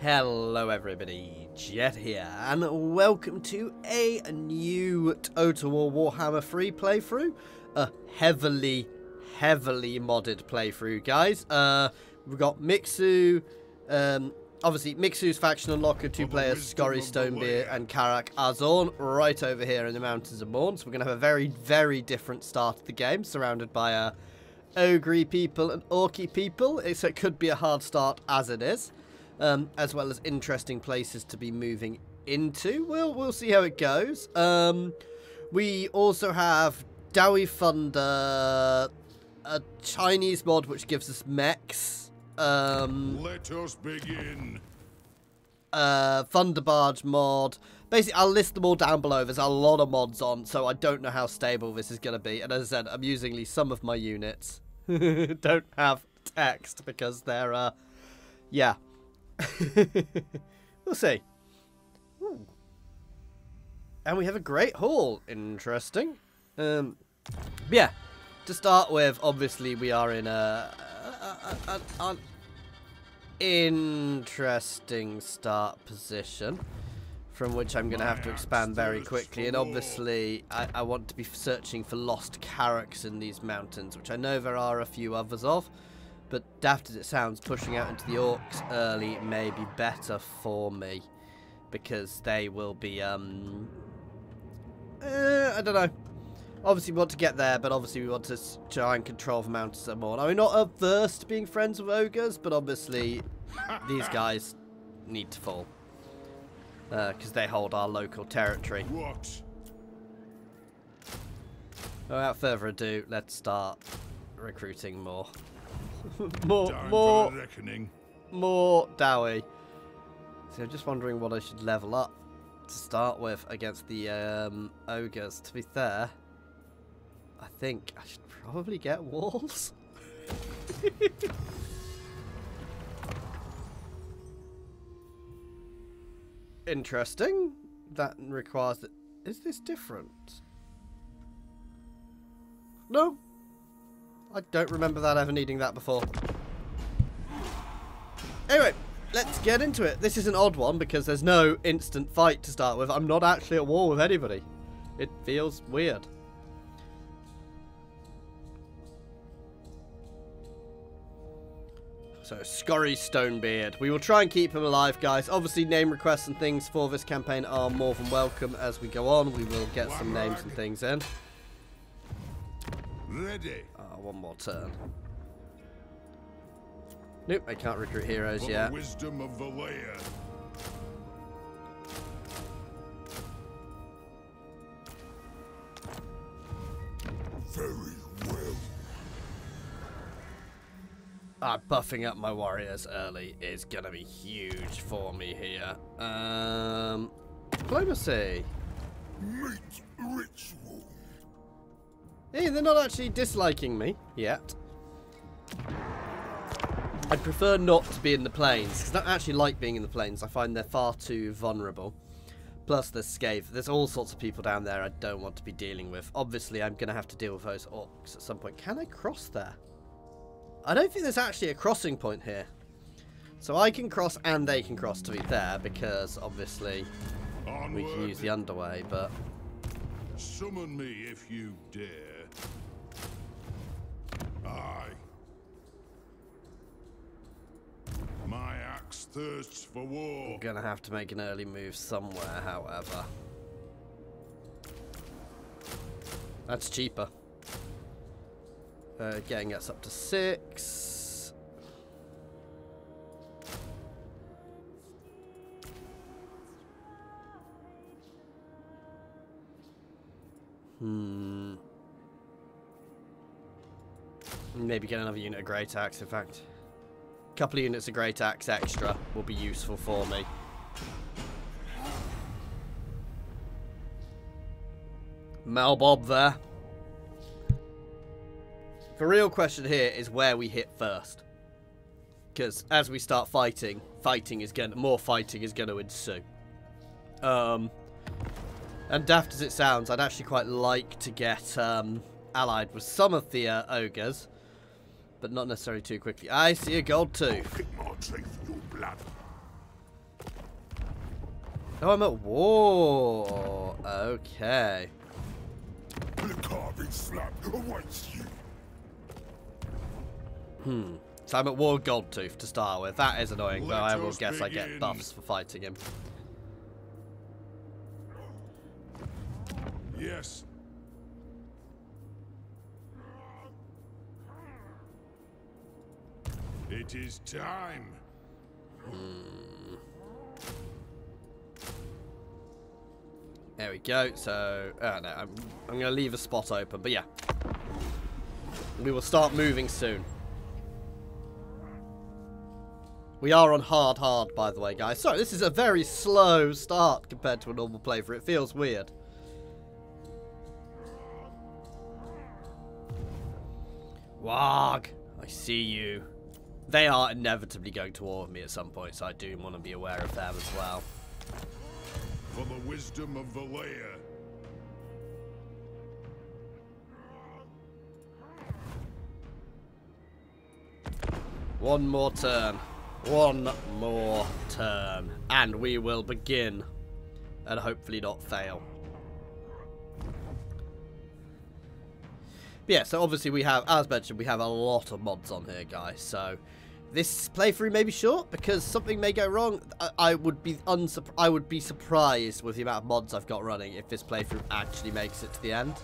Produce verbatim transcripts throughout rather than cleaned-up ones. Hello everybody, Jet here, and welcome to a new Total War Warhammer three playthrough. A heavily, heavily modded playthrough, guys. Uh, we've got Mixu, um, obviously Mixu's faction unlocker, two players, Skorri Stonebeer and Karak Azorn, right over here in the mountains of Morn. So we're going to have a very, very different start to the game, surrounded by uh, Ogri people and Orky people. It's, it could be a hard start as it is. Um, as well as interesting places to be moving into. We'll, we'll see how it goes. Um, we also have Dawi Thunder, a Chinese mod which gives us mechs. Um, Let us begin. Uh, Thunder Barge mod. Basically, I'll list them all down below. There's a lot of mods on, so I don't know how stable this is going to be. And as I said, amusingly, some of my units don't have text because they're, uh, yeah. We'll see. Ooh. And we have a great haul. Interesting. Um, yeah. To start with, obviously we are in a, a, a, a an interesting start position, from which I'm going to have to expand very quickly. And obviously, I, I want to be searching for lost Karaks in these mountains, which I know there are a few others of. But daft as it sounds, pushing out into the orcs early may be better for me. Because they will be, um... Uh, I don't know. Obviously we want to get there, but obviously we want to try and control the mountains some more. I'm not averse to being friends with ogres, but obviously these guys need to fall. Because uh, they hold our local territory. What? Without further ado, let's start recruiting more. more, Down more, more Dawi. So I'm just wondering what I should level up to start with against the um, ogres. To be fair, I think I should probably get walls. Interesting. That requires that. Is this different? No. I don't remember that ever needing that before. Anyway, let's get into it. This is an odd one because there's no instant fight to start with. I'm not actually at war with anybody. It feels weird. So, Skorri Stonebeard. We will try and keep him alive, guys. Obviously, name requests and things for this campaign are more than welcome as we go on. We will get some names and things in. Ready. Oh, one more turn. Nope, I can't recruit heroes For yet. Wisdom of Valeria. Very well. Ah, buffing up my warriors early is gonna be huge for me here. Um, diplomacy. Meat ritual. Hey, they're not actually disliking me yet. I'd prefer not to be in the plains, because I don't actually like being in the plains. I find they're far too vulnerable. Plus, there's scathe. There's all sorts of people down there I don't want to be dealing with. Obviously, I'm going to have to deal with those orcs at some point. Can I cross there? I don't think there's actually a crossing point here. So I can cross and they can cross to be there, because obviously Onward. We can use the underway, but... Summon me if you dare. Aye. My axe thirsts for war. I'm gonna have to make an early move somewhere, however. That's cheaper. Uh, getting us up to six. Hmm. Maybe get another unit of great axe, in fact. A couple of units of great axe extra will be useful for me. Malbob there. The real question here is where we hit first. Because as we start fighting, fighting is gonna more fighting is gonna ensue. Um And daft as it sounds, I'd actually quite like to get um, allied with some of the uh, ogres, but not necessarily too quickly. I see a gold tooth. Oh, I'm at war. Okay. The carving slab awaits you. Hmm. So I'm at war with Goldtooth to start with. That is annoying, Let though I will guess begin. I get buffs for fighting him. Yes. It is time. Hmm. There we go. So, oh no, I'm, I'm going to leave a spot open, but yeah. We will start moving soon. We are on hard, hard, by the way, guys. So, this is a very slow start compared to a normal play for it. It feels weird. Warg, I see you. They are inevitably going to war with me at some point, so I do want to be aware of them as well. For the wisdom of Valeria. One more turn. One more turn. And we will begin. And hopefully not fail. But yeah, so obviously we have, as mentioned, we have a lot of mods on here, guys. So this playthrough may be short because something may go wrong. I, I would be unsurprised. I would be surprised with the amount of mods I've got running if this playthrough actually makes it to the end.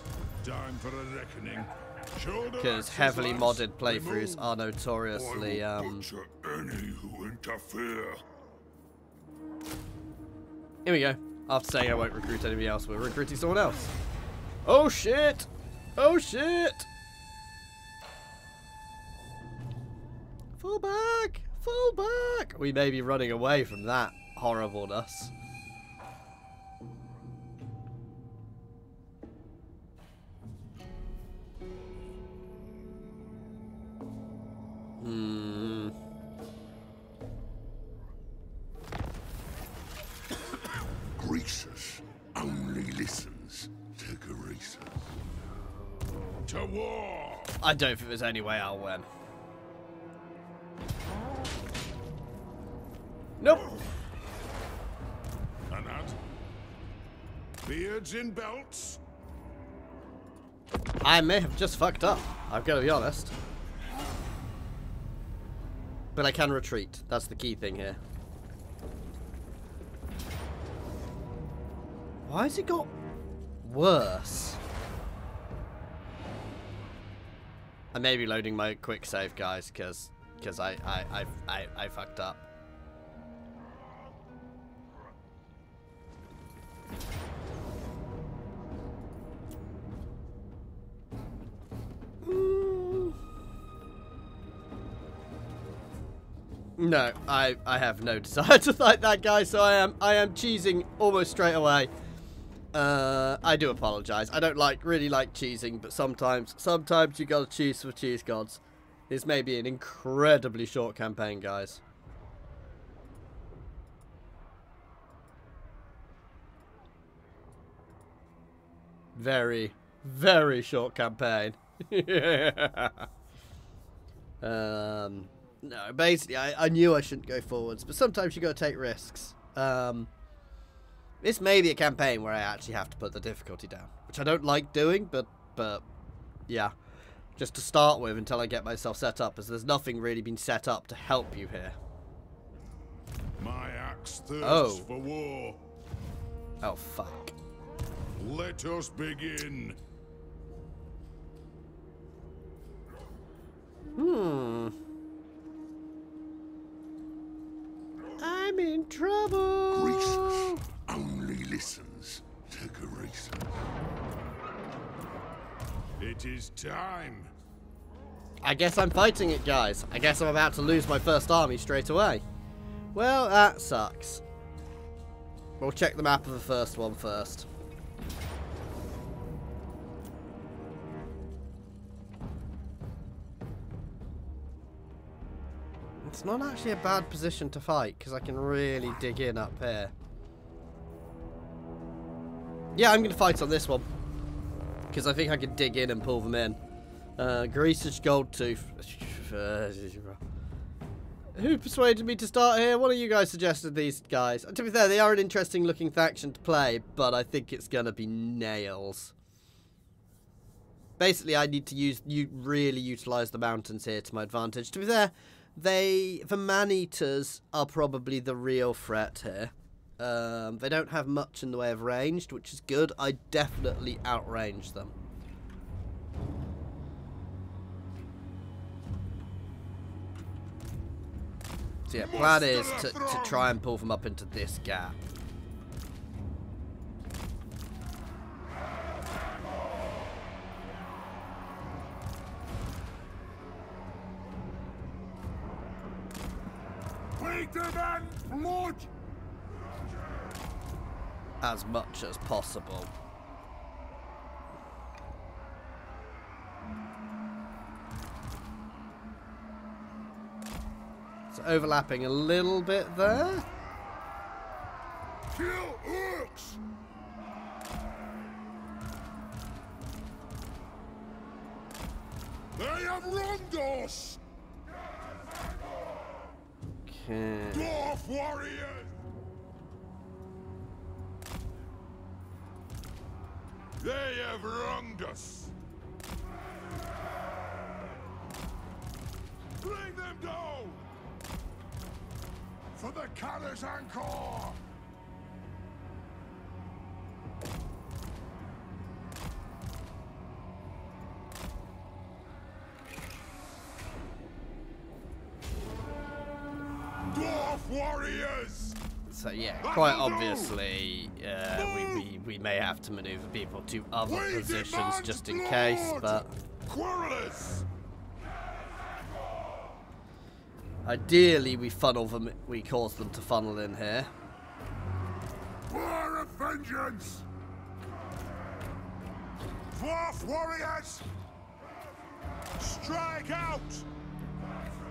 Time for a reckoning. Because heavily modded playthroughs are notoriously um. Any who interfere. Here we go. After saying I won't recruit anybody else, we're recruiting someone else. Oh shit! Oh shit! Fall back! Fall back! We may be running away from that horribleness. Hmm. Greasus only listens to Greasus. To war! I don't think there's any way I'll win. Nope. And out. Beards in belts. I may have just fucked up. I've got to be honest. But I can retreat. That's the key thing here. Why has it got worse? I may be loading my quick save, guys, because because I I, I I I fucked up. No, I, I have no desire to fight that guy, so I am I am cheesing almost straight away. Uh, I do apologise. I don't like really like cheesing, but sometimes sometimes you gotta cheese for cheese gods. This may be an incredibly short campaign, guys. Very, very short campaign. um. No, basically, I, I knew I shouldn't go forwards, but sometimes you got to take risks. Um, this may be a campaign where I actually have to put the difficulty down, which I don't like doing, but, but yeah, just to start with until I get myself set up, as there's nothing really been set up to help you here. My axe thirsts oh. for war. Oh, fuck. Let us begin. Hmm. I'm in trouble. Greasus only listens to Greasus. It is time. I guess I'm fighting it, guys. I guess I'm about to lose my first army straight away. Well, that sucks. We'll check the map of the first one first. It's not actually a bad position to fight, because I can really dig in up here. Yeah, I'm going to fight on this one, because I think I can dig in and pull them in. Uh, Greasus Goldtooth. Who persuaded me to start here? One of you guys suggested these guys. To be fair, they are an interesting looking faction to play, but I think it's going to be nails. Basically, I need to use you really utilise the mountains here to my advantage. To be fair, they, the man-eaters are probably the real threat here. Um, they don't have much in the way of ranged, which is good. I definitely outrange them. So yeah, plan is to, to try and pull them up into this gap. We demand blood! As much as possible. So overlapping a little bit there. Kill orcs. They have wronged us. Okay. Dwarf warriors. They have wronged us. Bring them down. For the Karak Ankor. Dwarf warriors. So yeah, quite obviously, uh, we, we we may have to manoeuvre people to other positions just in case, but ideally we funnel them, we cause them to funnel in here. War of vengeance, dwarf warriors, strike out.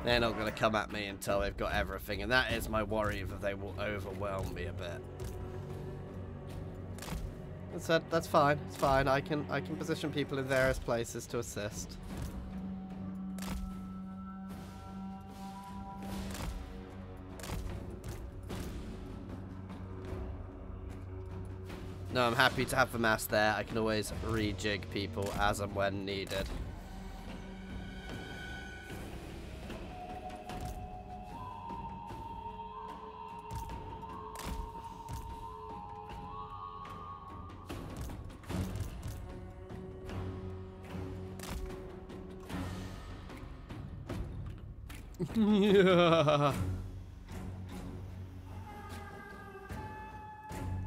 They're not going to come at me until they've got everything, and that is my worry, that they will overwhelm me a bit. That's uh, that's fine. It's fine. I can I can position people in various places to assist. No, I'm happy to have the mass there. I can always rejig people as and when needed.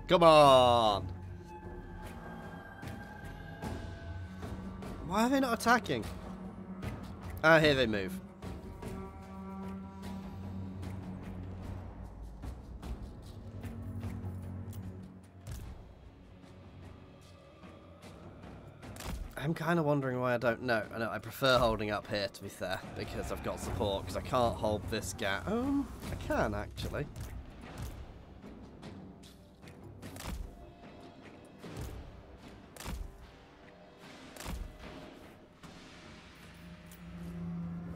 Come on! Why are they not attacking? Ah, here they move. I'm kind of wondering why I don't know. I know I prefer holding up here, to be fair, because I've got support, because I can't hold this gap. Oh, I can, actually.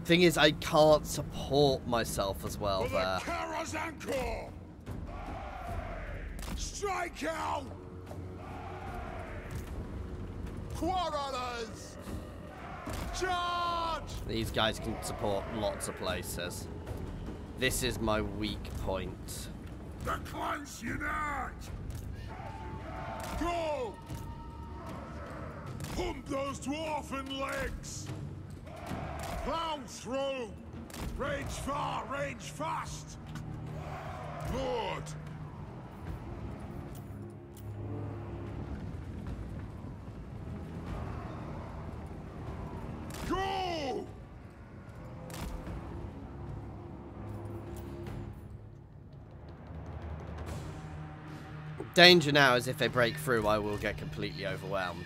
Thing is, I can't support myself as well there. Karaz Ankor! Strike out! Quarrelers! Charge! These guys can support lots of places. This is my weak point. The clans unite! Go! Pump those dwarven legs! Plow through! Range far, range fast! Lord! Go! Danger now is if they break through, I will get completely overwhelmed.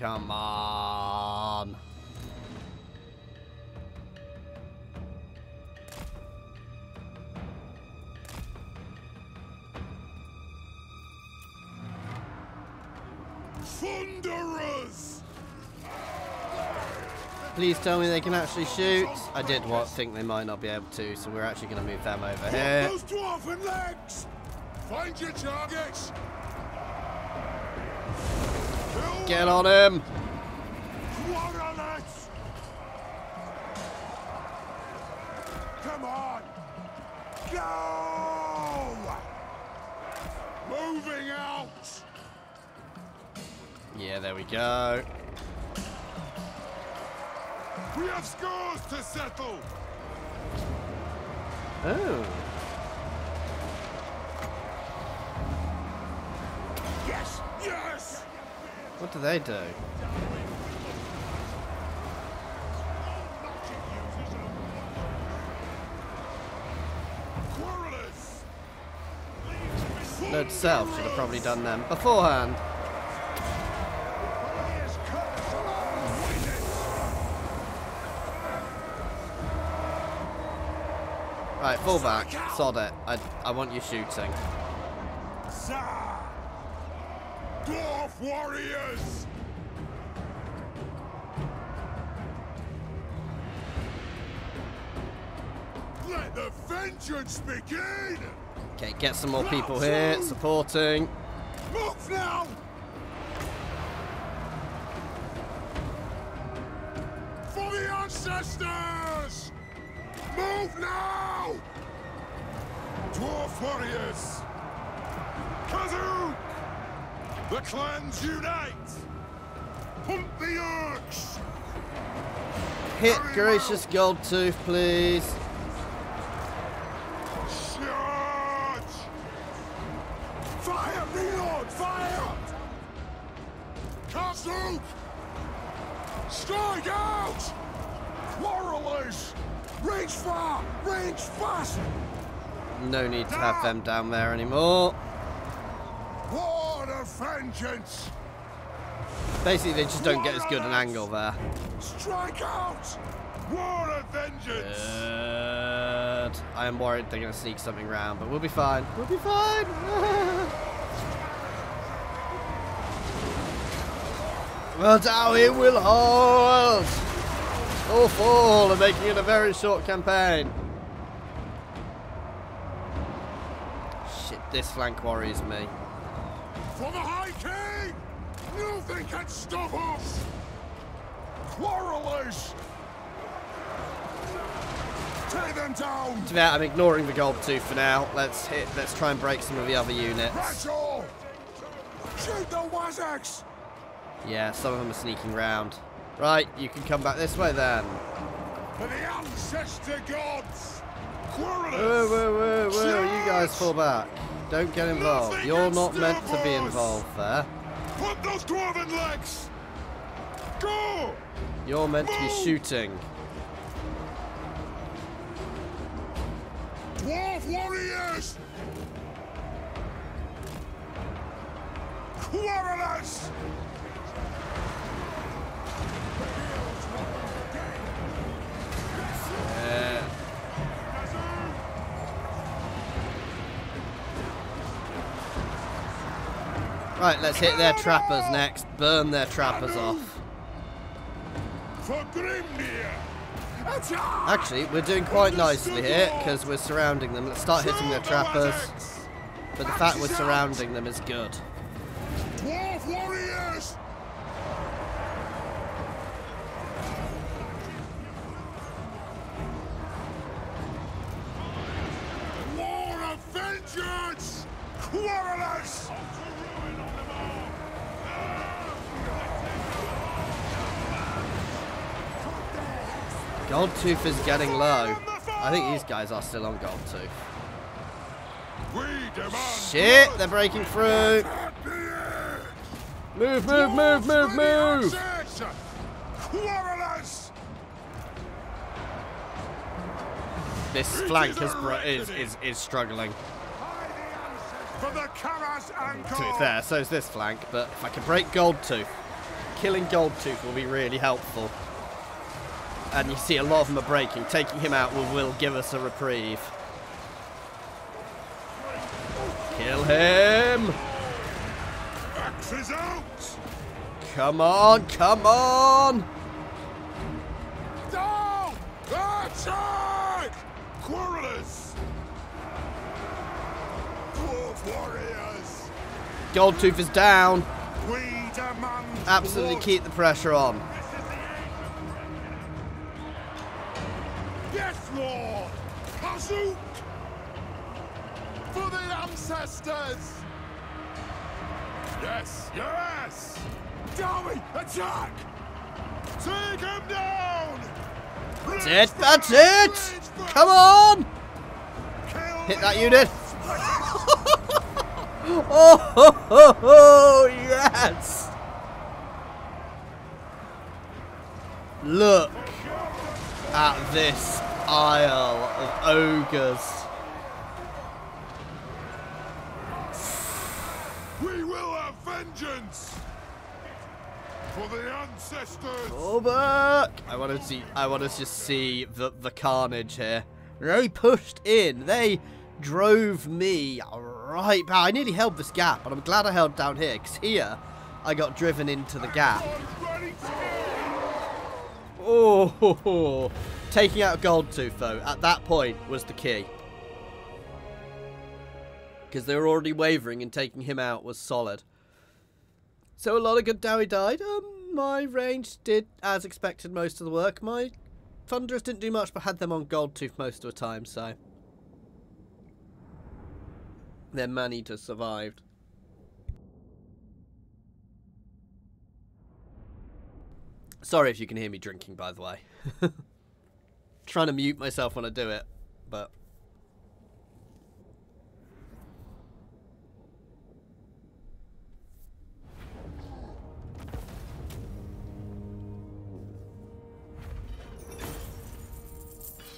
Come on. Thunderers! Please tell me they can actually shoot. I did what think they might not be able to, so we're actually going to move them over here. Those dwarven legs! Find your targets! Get on him! Come on! Go! Moving out! Yeah, there we go. We have scores to settle. Oh. Yes! Yes! What do they do? Note self, should have probably done them beforehand. Right, fall back. Sod it. I, I want you shooting. Dwarf warriors! Let the vengeance begin! Okay, get some more people here. Supporting. Move now! For the ancestors! Move now! Dwarf warriors! Kazoo! The clans unite! Pump the orcs! Hit Greasus Goldtooth, please! Charge! Fire, reload! Fire! Kazoo! Strike out! Warriors! Range far! Range fast! No need to have them down there anymore. War of vengeance! Basically, they just don't get as good an angle there. Strike out! War of vengeance! Good. I am worried they're going to sneak something round, but we'll be fine. We'll be fine! Well, Dawi will hold! All fall and making it a very short campaign. Shit, this flank worries me. For the High King! Nothing can stop us! Quarrelers! Tear them down! To be honest, I'm ignoring the Goldtooth for now. Let's hit, let's try and break some of the other units. Rattle! Shoot the Wazaks! Yeah, some of them are sneaking round. Right, you can come back this way then. For the ancestor gods, quarrelers. Whoa, whoa, whoa, whoa! You guys fall back. Don't get involved. Nothing You're not meant to be involved there. Put those dwarven legs. Go. You're meant Move. to be shooting. Dwarf warriors, quarrelers. Yeah. Right, let's hit their trappers next. Burn their trappers off. Actually, we're doing quite nicely here because we're surrounding them. Let's start hitting their trappers. But the fact we're surrounding them is good. Dwarf warriors! Vengeance! Quarrelers! Goldtooth is getting low. I think these guys are still on Goldtooth. Shit, they're breaking through. Move, move, move, move, move! Quarrelers! This flank is, is, is, is struggling. To be fair, so is this flank, but if I can break Goldtooth, killing Goldtooth will be really helpful. And you see a lot of them are breaking. Taking him out will, will give us a reprieve. Kill him! Axes out! Come on, come on! Down! Attack! Querulous! Dwarf warriors! Goldtooth is down! We demand absolutely blood. Keep the pressure on. The yes, Lord! Kazook! For the ancestors! Yes, yes! Dawi, attack! Take him down! That's it, that's it! Come on! Hit that unit! Oh, ho, ho, ho, yes! Look at this isle of ogres. We will have vengeance for the ancestors. Go back. I want to see. I want to just see the the carnage here. They pushed in. They drove me right back. I nearly held this gap, but I'm glad I held down here because here I got driven into the gap. Oh, ho, ho. Taking out Goldtooth though at that point was the key. Because they were already wavering and taking him out was solid. So a lot of good Dawi died. Um, my range did, as expected, most of the work. My Thunderers didn't do much, but had them on Goldtooth most of the time, so. Their Maneater survived. Sorry if you can hear me drinking, by the way. Trying to mute myself when I do it, but.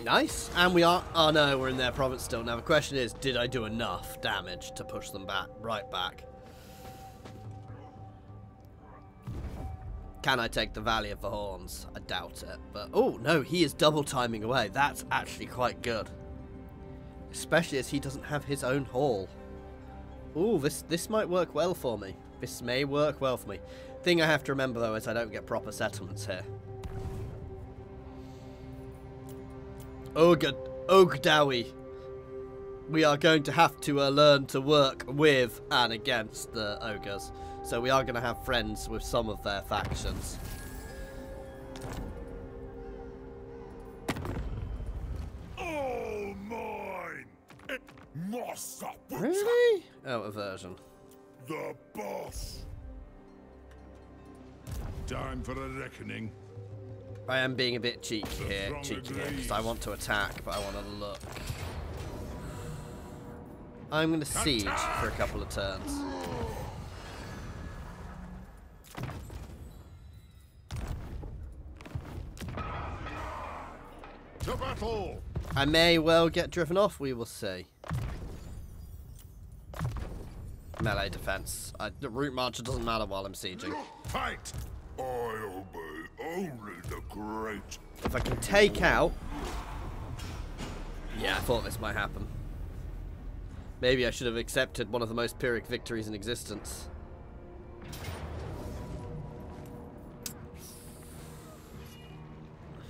Nice, and we are, oh no, we're in their province still. Now the question is, did I do enough damage to push them back, right back? Can I take the Valley of the Horns? I doubt it, but, oh no, he is double timing away. That's actually quite good. Especially as he doesn't have his own hall. Ooh, this, this might work well for me. This may work well for me. Thing I have to remember though is I don't get proper settlements here. Ogd Ogdawi. We are going to have to uh, learn to work with and against the ogres. So we are going to have friends with some of their factions. All mine. It must really? Oh, aversion. The boss. Time for a reckoning. I am being a bit cheeky here, cheeky here, because I want to attack, but I want to look. I'm going to siege for a couple of turns. To battle! I may well get driven off, we will see. Melee defense. I, the route marcher doesn't matter while I'm sieging. Fight! I obey only the great. If I can take out. Yeah, I thought this might happen. Maybe I should have accepted one of the most Pyrrhic victories in existence.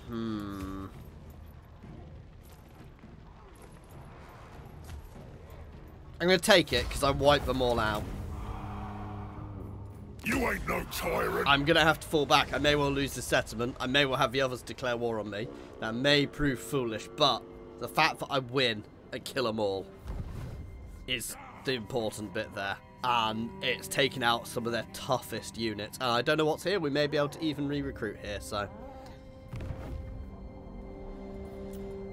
Hmm. I'm going to take it because I wiped them all out. You ain't no tyrant. I'm going to have to fall back. I may well lose the settlement. I may well have the others declare war on me. That may prove foolish, but the fact that I win and kill them all is the important bit there. And it's taken out some of their toughest units. And I don't know what's here. We may be able to even re-recruit here, so.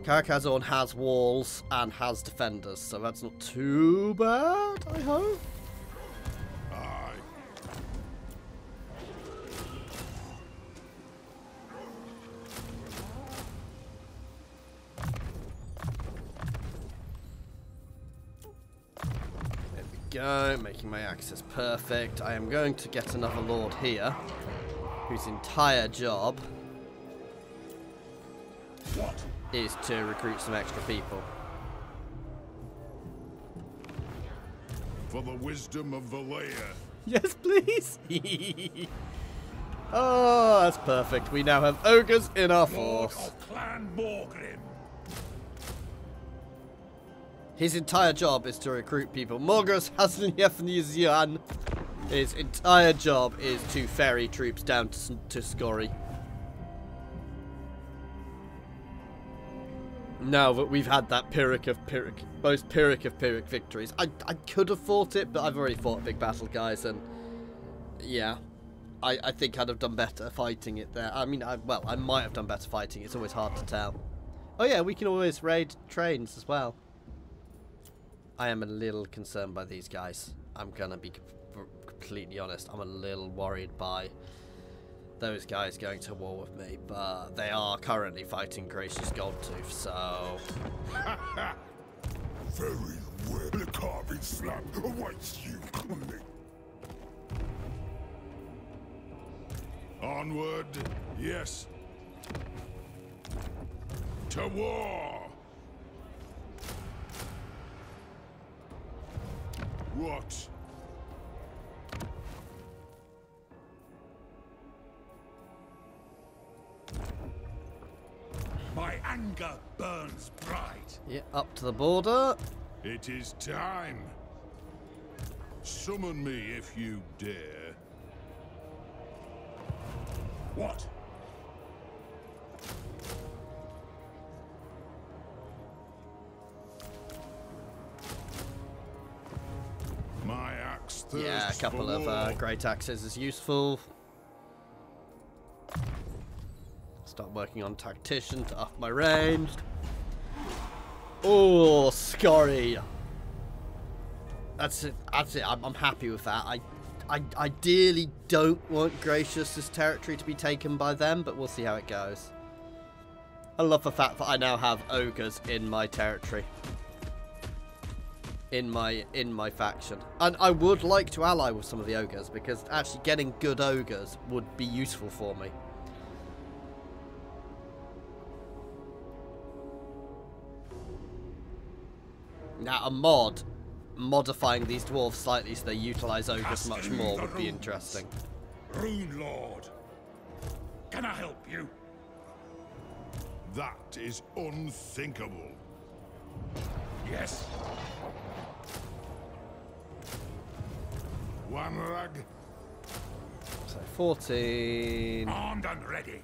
Karak Azorn has walls and has defenders, so that's not too bad, I hope. Go, making my axis perfect. I am going to get another lord here. whose entire job what? is to recruit some extra people. For the wisdom of Valeria. Yes, please. Oh, that's perfect. We now have ogres in our force. His entire job is to recruit people. Morgus Hasniyefnizian. His entire job is to ferry troops down to, to Skorri. Now that we've had that Pyrrhic of Pyrrhic, most Pyrrhic of Pyrrhic victories. I, I could have fought it, but I've already fought a big battle, guys, and yeah. I, I think I'd have done better fighting it there. I mean, I, well, I might have done better fighting. It's always hard to tell. Oh yeah, we can always raid trains as well. I am a little concerned by these guys. I'm gonna be completely honest. I'm a little worried by those guys going to war with me, but they are currently fighting Greasus Goldtooth, so... Very well. The carving slab awaits you. Onward, yes. To war. What? My anger burns bright. Yeah, up to the border. It is time. Summon me if you dare. What? My axe. Yeah, a couple of uh, great axes is useful. Start working on tactician to up my range. Oh, Skorri. That's it. That's it. I'm, I'm happy with that. I. I ideally don't want Greasus' territory to be taken by them, but we'll see how it goes. I love the fact that I now have ogres in my territory. In my in my faction. And I would like to ally with some of the ogres, because actually getting good ogres would be useful for me. Now, a mod... modifying these dwarves slightly so they utilize ogres much more would be interesting. Rune Lord, can I help you? That is unthinkable. Yes. One rag. So fourteen. Armed and ready.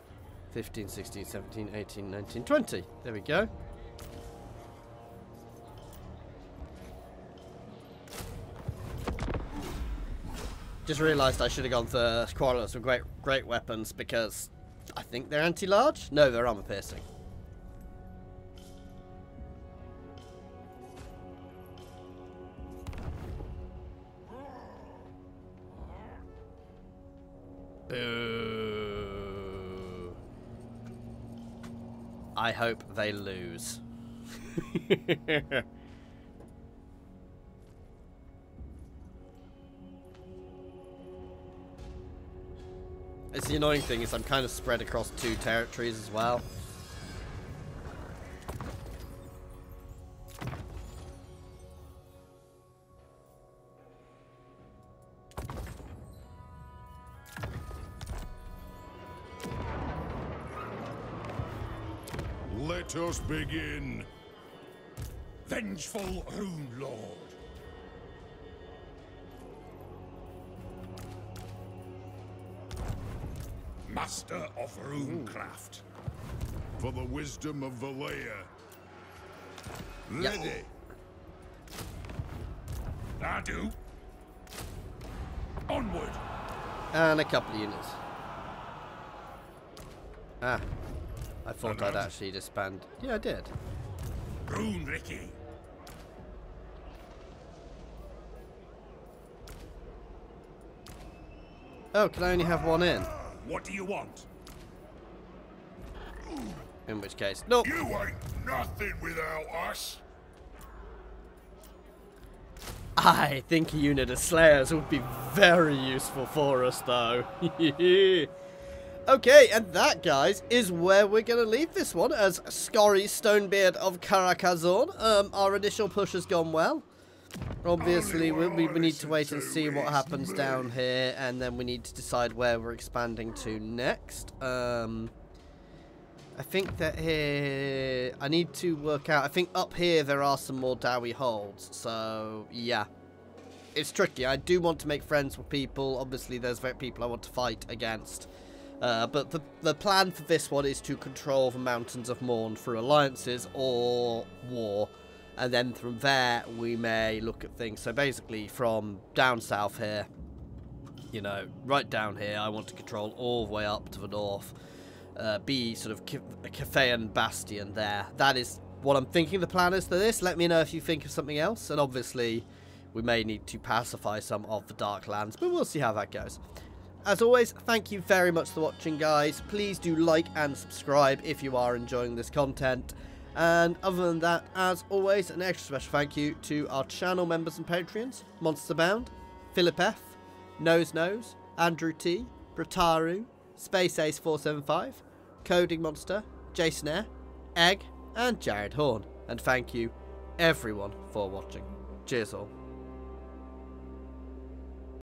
fifteen, sixteen, seventeen, eighteen, nineteen, twenty. There we go. Just realised I should have gone for Quarrelers with great, great weapons because I think they're anti-large? No, they're armor-piercing. Boo. I hope they lose. It's the annoying thing is I'm kind of spread across two territories as well. Let us begin. Vengeful Rune Lord. Master of Runecraft. For the wisdom of Valeria. Ready. Yes. I do. Onward. And a couple of units. Ah. I thought Another. I'd actually disband. Yeah, I did. Rune Ricky. Oh, can I only have one in? What do you want? In which case, no. Nope. You ain't nothing without us. I think a unit of slayers would be very useful for us, though. Okay, and that, guys, is where we're going to leave this one, as Skorri Stonebeard of Karak Azorn. Um, our initial push has gone well. Obviously, we, we need to wait and see what happens down here, and then we need to decide where we're expanding to next. Um, I think that here... I need to work out... I think up here there are some more Dawi holds, so yeah. It's tricky. I do want to make friends with people. Obviously, there's people I want to fight against. Uh, but the, the plan for this one is to control the Mountains of Morn through alliances or war. And then from there, we may look at things. So basically, from down south here, you know, right down here, I want to control all the way up to the north. Uh, be sort of a Cathayan bastion there. That is what I'm thinking the plan is for this. Let me know if you think of something else. And obviously, we may need to pacify some of the Dark Lands. But we'll see how that goes. As always, thank you very much for watching, guys. Please do like and subscribe if you are enjoying this content. And other than that, as always, an extra special thank you to our channel members and Patreons. Monsterbound, Philip F, Nose Nose, Andrew T, Brataru, Space Ace four seventy-five, CodingMonster, Jason Air, Egg, and Jared Horn. And thank you, everyone, for watching. Cheers all.